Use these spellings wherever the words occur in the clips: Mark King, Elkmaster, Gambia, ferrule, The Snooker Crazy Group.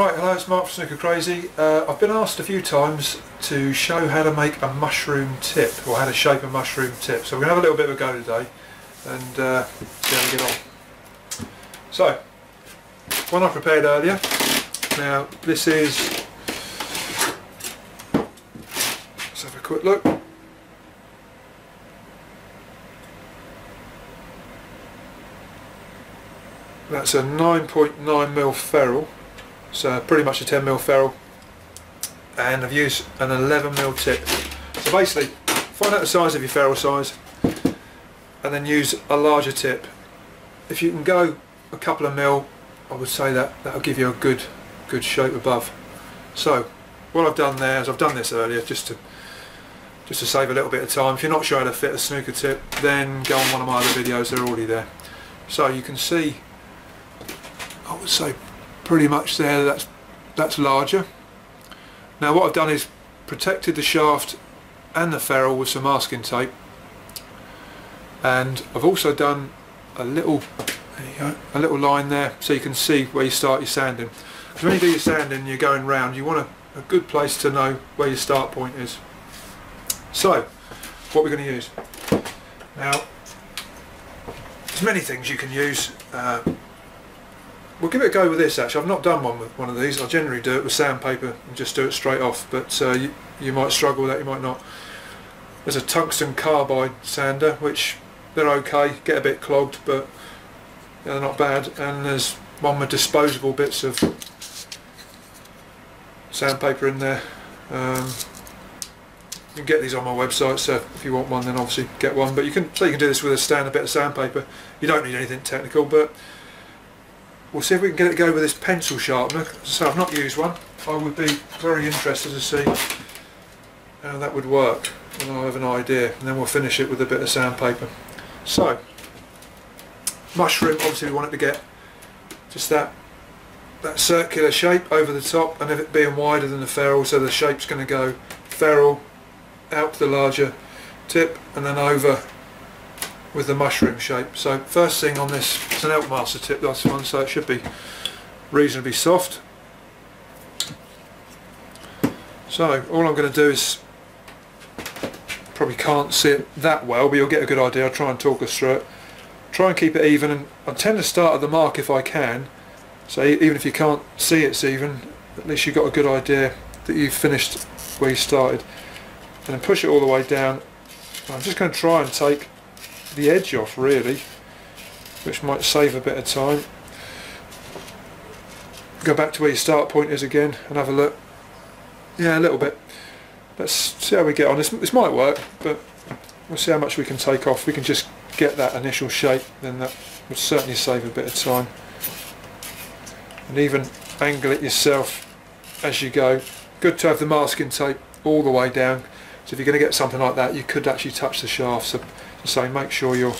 Right, hello, it's Mark from Snooker Crazy. I've been asked a few times to show how to make a mushroom tip, or how to shape a mushroom tip. So we're going to have a little bit of a go today and see how we get on. So, one I prepared earlier. Now this is, let's have a quick look. That's a 9.9mm ferrule. So pretty much a 10mm ferrule, and I've used an 11mm tip. So basically, find out the size of your ferrule size and then use a larger tip. If you can go a couple of mil, I would say that'll give you a good shape above. So what I've done there is I've done this earlier just to save a little bit of time. If you're not sure how to fit a snooker tip, then go on one of my other videos, they're already there. So you can see, I would say pretty much there, that's larger. Now what I've done is protected the shaft and the ferrule with some masking tape, and I've also done a little line there so you can see where you start your sanding. Because when you do your sanding, you're going round, you want a good place to know where your start point is. So what we're going to use now, there's many things you can use. We'll give it a go with this. Actually, I've not done one with one of these. I generally do it with sandpaper and just do it straight off, but you might struggle with that, you might not. There's a tungsten carbide sander, which they're okay, get a bit clogged, but yeah, they're not bad. And there's one with disposable bits of sandpaper in there. You can get these on my website, so if you want one, then obviously get one. But you can do this with a standard bit of sandpaper. You don't need anything technical, but we'll see if we can get it to go with this pencil sharpener. So I've not used one. I would be very interested to see how that would work, and I'll have an idea, and then we'll finish it with a bit of sandpaper. So, mushroom, obviously we want it to get just that circular shape over the top, and if it being wider than the ferrule, so the shape's going to go ferrule out to the larger tip and then over with the mushroom shape. So first thing on this, it's an Elkmaster tip, that's one, so it should be reasonably soft. So all I'm going to do is, probably can't see it that well, but you'll get a good idea. I'll try and talk us through it. Try and keep it even, and I tend to start at the mark if I can, so even if you can't see it's even, at least you've got a good idea that you've finished where you started. And then push it all the way down. I'm just going to try and take the edge off really, which might save a bit of time. Go back to where your start point is again and have a look. Yeah, a little bit. Let's see how we get on. This might work, but we'll see how much we can take off. We can just get that initial shape, then that would certainly save a bit of time. And even angle it yourself as you go. Good to have the masking tape all the way down, so if you're going to get something like that, you could actually touch the shaft. So make sure you're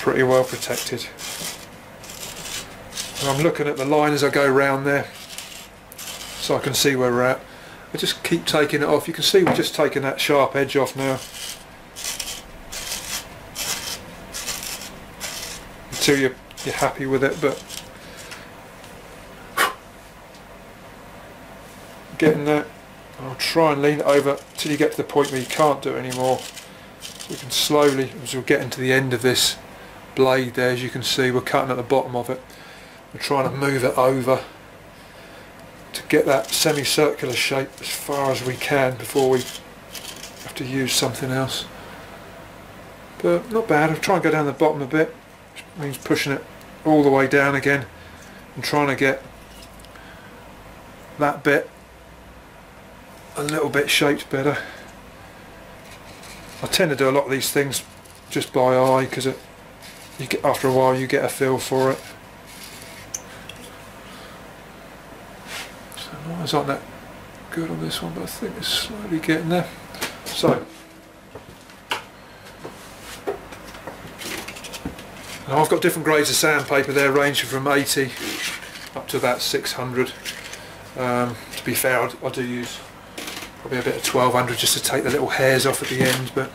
pretty well protected. And I'm looking at the line as I go round there, so I can see where we're at. I just keep taking it off. You can see we're just taking that sharp edge off now, until you're happy with it. But getting that, I'll try and lean it over till you get to the point where you can't do it anymore. We can slowly, as we're getting to the end of this blade there, as you can see we're cutting at the bottom of it. We're trying to move it over to get that semicircular shape as far as we can before we have to use something else. But not bad. I'll try and go down the bottom a bit, which means pushing it all the way down again and trying to get that bit a little bit shaped better. I tend to do a lot of these things just by eye, because after a while you get a feel for it. So not as on that good on this one, but I think it's slowly getting there. So now I've got different grades of sandpaper there, ranging from 80 up to about 600. To be fair, I do use probably a bit of 1200 just to take the little hairs off at the end. But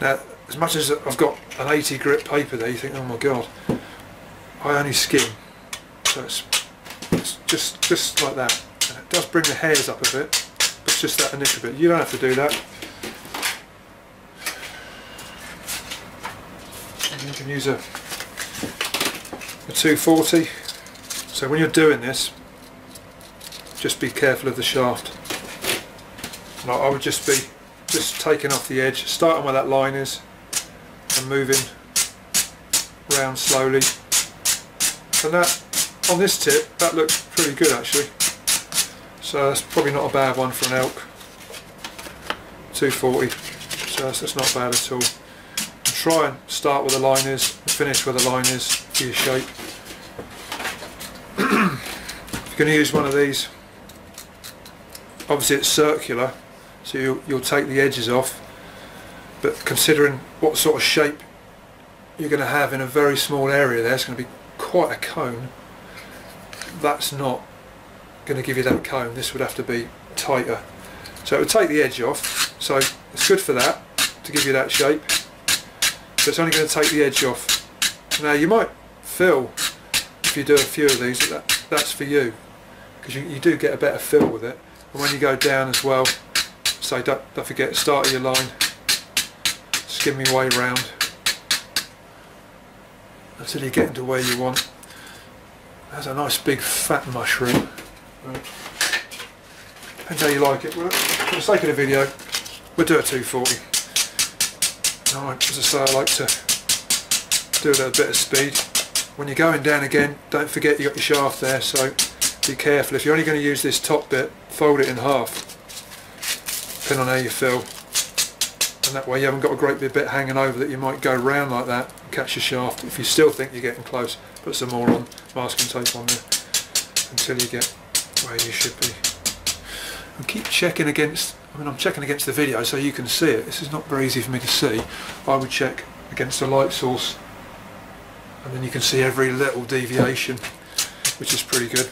now, as much as I've got an 80 grit paper there, you think, oh my god, I only skim, so it's it's just like that, and it does bring the hairs up a bit, but just that initial bit. You don't have to do that. You can use a 240. So when you're doing this, just be careful of the shaft. And I would just be taking off the edge, starting where that line is, and moving round slowly. And that, on this tip, that looks pretty good actually. So that's probably not a bad one for an elk. 240. So that's not bad at all. And try and start where the line is, and finish where the line is for your shape. If you're going to use one of these, obviously it's circular, so you'll take the edges off, but considering what sort of shape you're going to have in a very small area there, it's going to be quite a cone. That's not going to give you that cone. This would have to be tighter, so it would take the edge off, so it's good for that to give you that shape, but it's only going to take the edge off. Now you might feel, if you do a few of these, that's for you, because you do get a better feel with it. And when you go down as well, so don't forget, start your line, skim your way round until you get into where you want. That's a nice big fat mushroom. Depends how you like it. Well, for the sake of the video, we'll do a 240. Alright, as I say, I like to do it at a bit of speed. When you're going down again, don't forget you've got your shaft there, so be careful. If you're only going to use this top bit, fold it in half, depending on how you feel, and that way you haven't got a great big bit hanging over that you might go round like that and catch your shaft. If you still think you're getting close, put some more on, masking tape on there, until you get where you should be. And keep checking against, I mean, I'm checking against the video so you can see it. This is not very easy for me to see. I would check against the light source, and then you can see every little deviation, which is pretty good.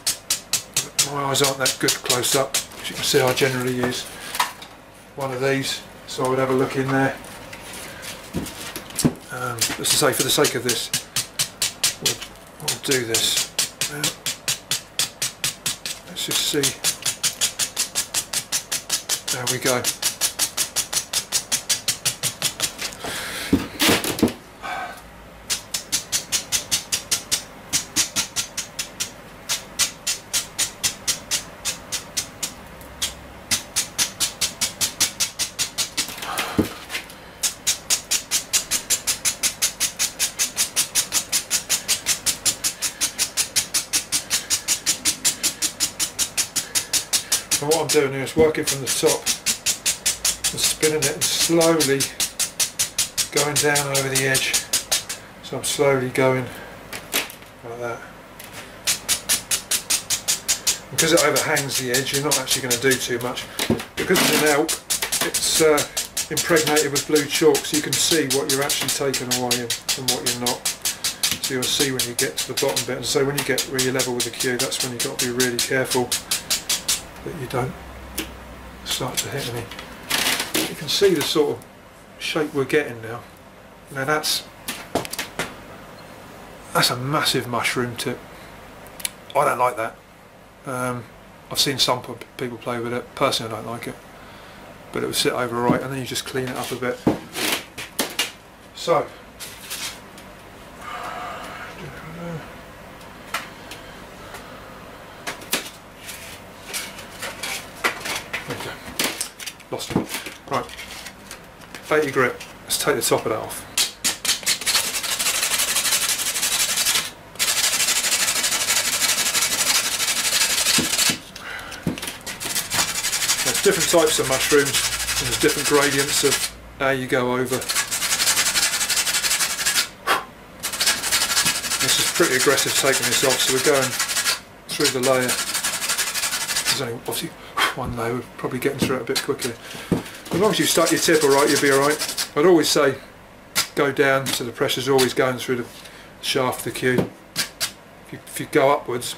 My eyes aren't that good close up. As you can see, I generally use one of these, so I would have a look in there. As I say, for the sake of this, we'll do this. Now, let's just see. There we go. And what I'm doing here is working from the top and spinning it and slowly going down over the edge. So I'm slowly going like that. Because it overhangs the edge, you're not actually going to do too much. Because it's an elk, it's impregnated with blue chalk, so you can see what you're actually taking away and what you're not. So you'll see when you get to the bottom bit. And so when you get where you're level with the cue, that's when you've got to be really careful that you don't start to hit any. You can see the sort of shape we're getting now. Now that's a massive mushroom tip. I don't like that. I've seen some people play with it. Personally, I don't like it, but it will sit over right, and then you just clean it up a bit. So lost it. Right, take your grip, let's take the top of that off. There's different types of mushrooms, and there's different gradients of how you go over. This is pretty aggressive taking this off, so we're going through the layer. There's only obviously one though, we're probably getting through it a bit quicker. As long as you start your tip alright, you'll be alright. I'd always say go down, so the pressure's always going through the shaft of the cue. If you go upwards,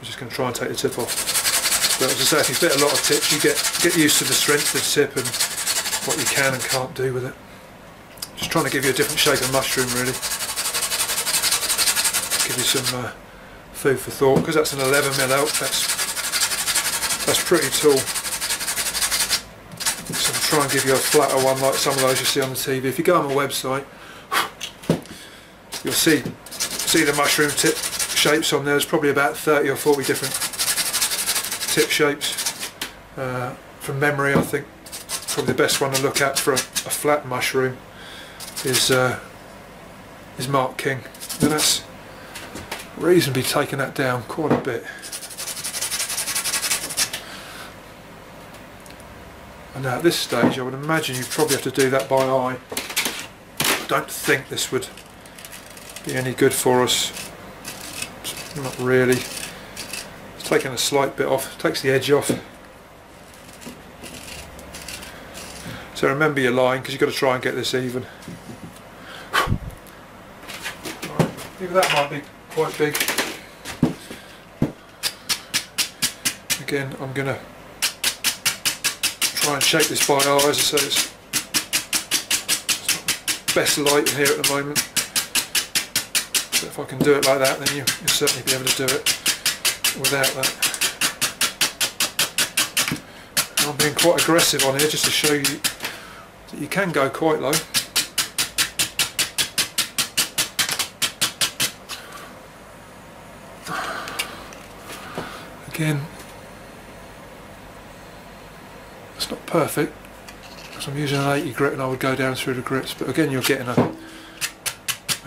I'm just going to try and take the tip off. But as I say, if you fit a lot of tips, you get used to the strength of the tip and what you can and can't do with it. Just trying to give you a different shape of mushroom really. Give you some food for thought, because that's an 11mm out. That's pretty tall. So I'll try and give you a flatter one like some of those you see on the TV. If you go on my website, you'll see the mushroom tip shapes on there. There's probably about 30 or 40 different tip shapes from memory. I think probably the best one to look at for a flat mushroom is Mark King. And that's reasonably taken that down quite a bit. And now at this stage I would imagine you'd probably have to do that by eye. I don't think this would be any good for us. Not really. It's taking a slight bit off, takes the edge off. So remember your line, because you've got to try and get this even. Right. Even that might be quite big. Again, I'm going to try and shape this by eye. As I say, it's not the best light in here at the moment. So if I can do it like that, then you'll certainly be able to do it without that. And I'm being quite aggressive on here just to show you that you can go quite low. Again, it's not perfect because I'm using an 80 grit and I would go down through the grits, but again you're getting an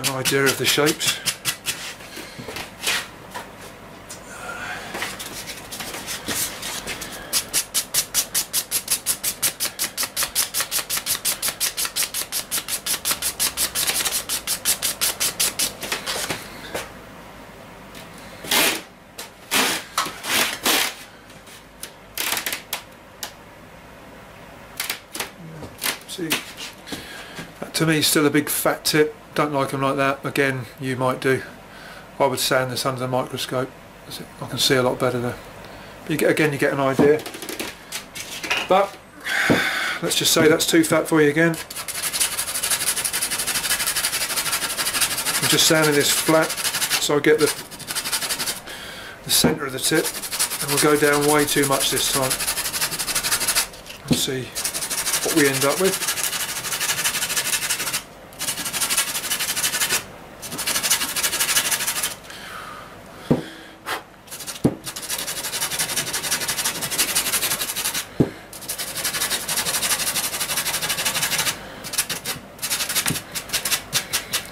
idea of the shapes. To me, still a big fat tip. Don't like them like that. Again, you might do. I would sand this under the microscope. I can see a lot better there. But you get an idea. But let's just say that's too fat for you again. I'm just sanding this flat so I get the centre of the tip, and we'll go down way too much this time. Let's see what we end up with.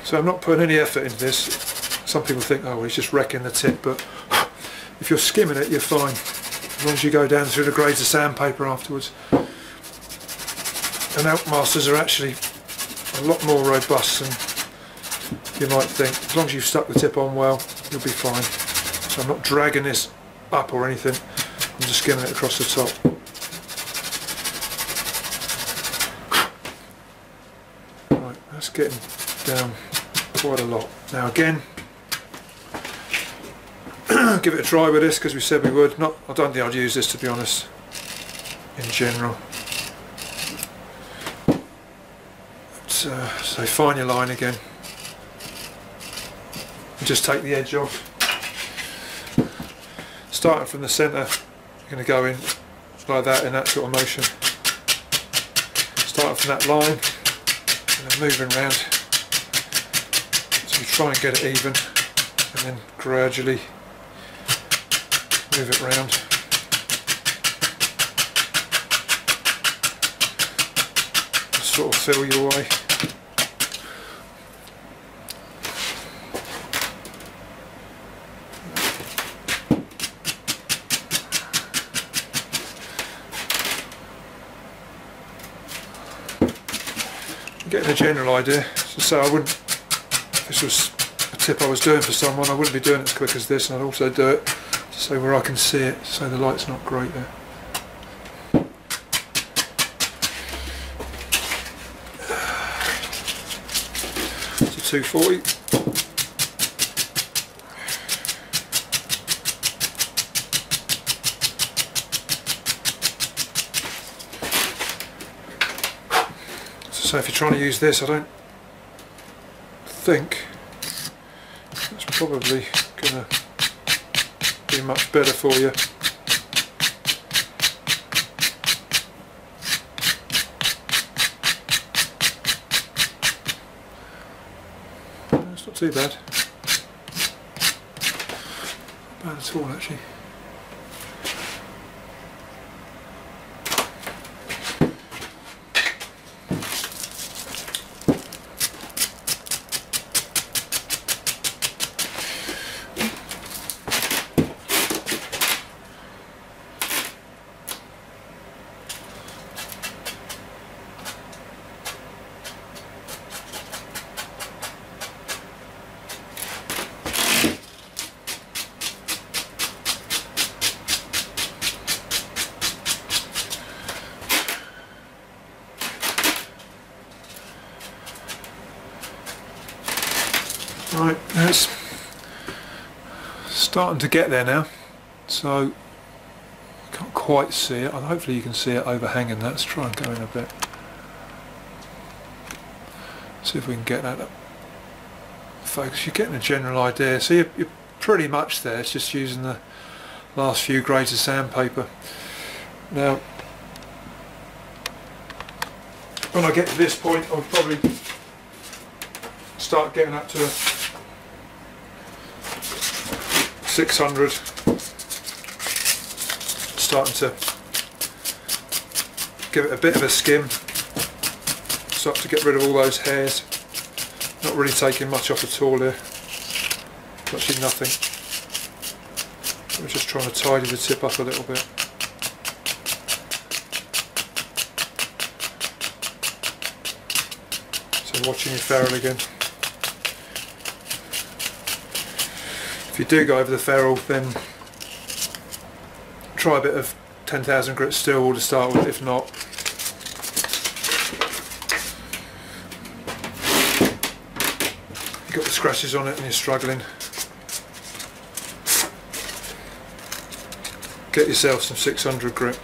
So I'm not putting any effort into this. Some people think, oh, well, he's just wrecking the tip, but if you're skimming it, you're fine. As long as you go down through the grades of sandpaper afterwards. And Elkmasters are actually a lot more robust than you might think. As long as you've stuck the tip on well, you'll be fine. So I'm not dragging this up or anything. I'm just skimming it across the top. Right, that's getting down quite a lot. Now again, give it a try with this because we said we would. Not, I don't think I'd use this, to be honest, in general. But, so find your line again. And just take the edge off. Starting from the centre, you're going to go in like that in that sort of motion. Starting from that line and then moving round. You try and get it even and then gradually move it round. Sort of feel your way. I'm getting a general idea. So I wouldn't, this was a tip I was doing for someone, I wouldn't be doing it as quick as this, and I'd also do it so where I can see it, so the light's not great there. It's a 240. So if you're trying to use this, I don't think that's probably going to be much better for you. It's not too bad. Not bad at all, actually. Right, that's starting to get there now, so can't quite see it. Hopefully you can see it overhanging that. Let's try and go in a bit. See if we can get that up. Focus, you're getting a general idea. So you're pretty much there, it's just using the last few grades of sandpaper. Now, when I get to this point, I'll probably start getting up to a 600, starting to give it a bit of a skim, start to get rid of all those hairs. Not really taking much off at all here, actually nothing. We're just trying to tidy the tip up a little bit. So watching your ferrule again. If you do go over the ferrule, then try a bit of 10,000 grit steel wool to start with. If not, you've got the scratches on it and you're struggling, get yourself some 600 grit.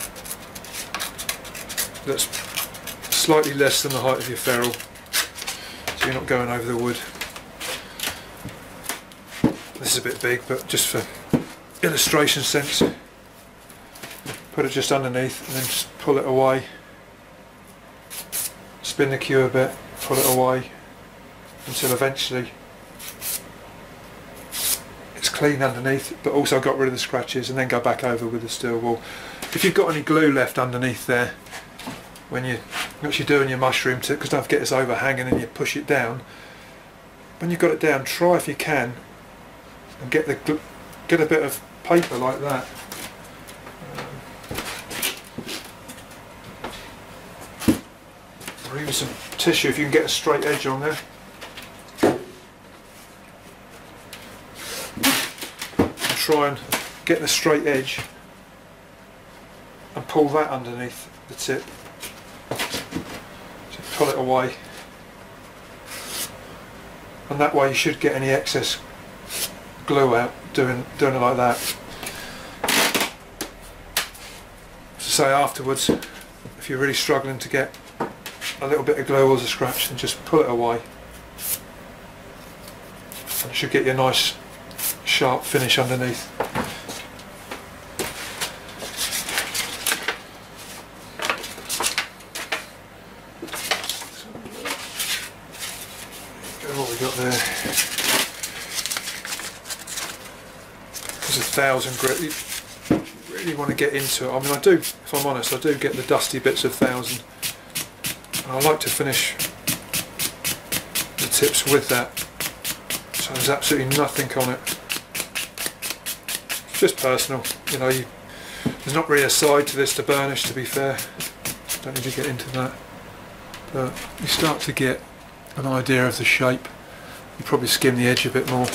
That's slightly less than the height of your ferrule, so you're not going over the wood. This is a bit big, but just for illustration sense, put it just underneath and then just pull it away, spin the cue a bit, pull it away until eventually it's clean underneath, but also got rid of the scratches, and then go back over with the steel wool. If you've got any glue left underneath there when you're actually doing your mushroom tip, because don't forget it's overhanging and you push it down, when you've got it down, try if you can and get a bit of paper like that. Or even some tissue if you can get a straight edge on there. And try and get the straight edge and pull that underneath the tip. Just pull it away. And that way you should get any excess glue out doing it like that. As I say, afterwards, if you're really struggling to get a little bit of glue or a scratch, then just pull it away and you should get your nice sharp finish underneath. Look at what we got there. 1,000 grit, you really want to get into it. I mean, I do, if I'm honest, I do get the dusty bits of 1,000, and I like to finish the tips with that, so there's absolutely nothing on it. It's just personal, you know, there's not really a side to this to burnish, to be fair. Don't need to get into that, but you start to get an idea of the shape. You probably skim the edge a bit more.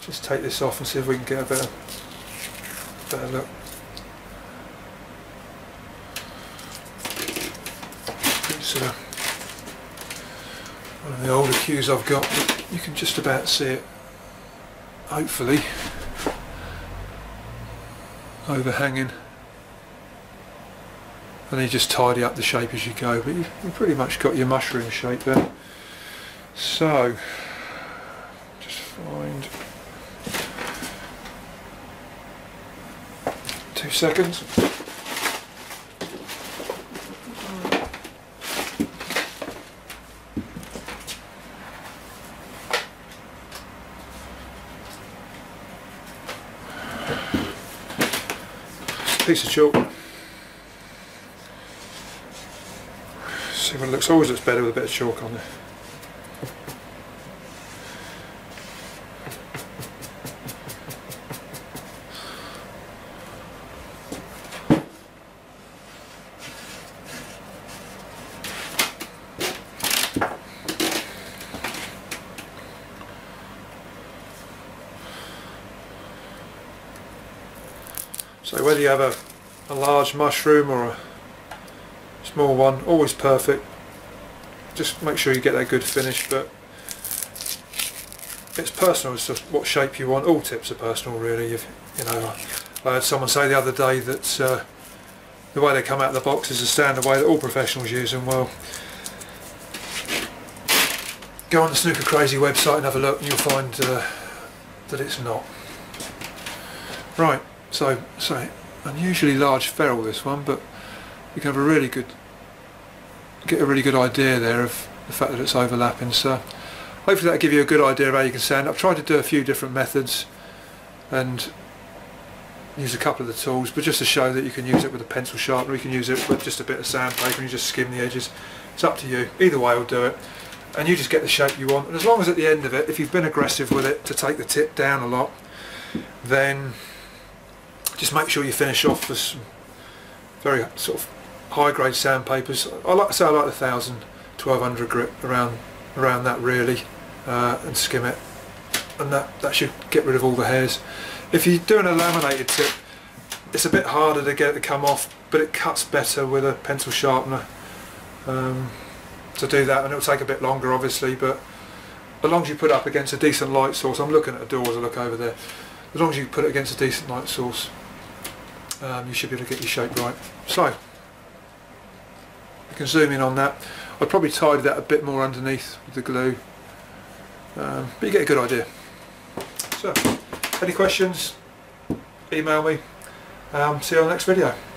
Just take this off and see if we can get a better look. It's one of the older cues I've got, but you can just about see it, hopefully, overhanging. And you just tidy up the shape as you go, but you've pretty much got your mushroom shape there. So, just find 2 seconds. Piece of chalk. See what it looks, always looks better with a bit of chalk on there. So whether you have a large mushroom or a small one, always perfect. Just make sure you get that good finish, but it's personal as to what shape you want. All tips are personal, really. You know, I heard someone say the other day that the way they come out of the box is the standard way that all professionals use them. Well, go on the Snooker Crazy website and have a look, and you'll find that it's not. Right. So unusually large ferrule this one, but you can have a really good idea there of the fact that it's overlapping. So hopefully that'll give you a good idea of how you can sand. I've tried to do a few different methods and use a couple of the tools, but just to show that you can use it with a pencil sharpener, you can use it with just a bit of sandpaper, and you just skim the edges. It's up to you. Either way will do it, and you just get the shape you want. And as long as at the end of it, if you've been aggressive with it to take the tip down a lot, then just make sure you finish off with some very sort of high-grade sandpapers. I like to say I like the 1000, 1200 grit around that really, and skim it, and that should get rid of all the hairs. If you're doing a laminated tip, it's a bit harder to get it to come off, but it cuts better with a pencil sharpener to do that, and it'll take a bit longer obviously, but as long as you put it up against a decent light source, I'm looking at a door as I look over there, as long as you put it against a decent light source, you should be able to get your shape right. So you can zoom in on that. I'd probably tidy that a bit more underneath with the glue, but you get a good idea. So any questions, email me. See you on the next video.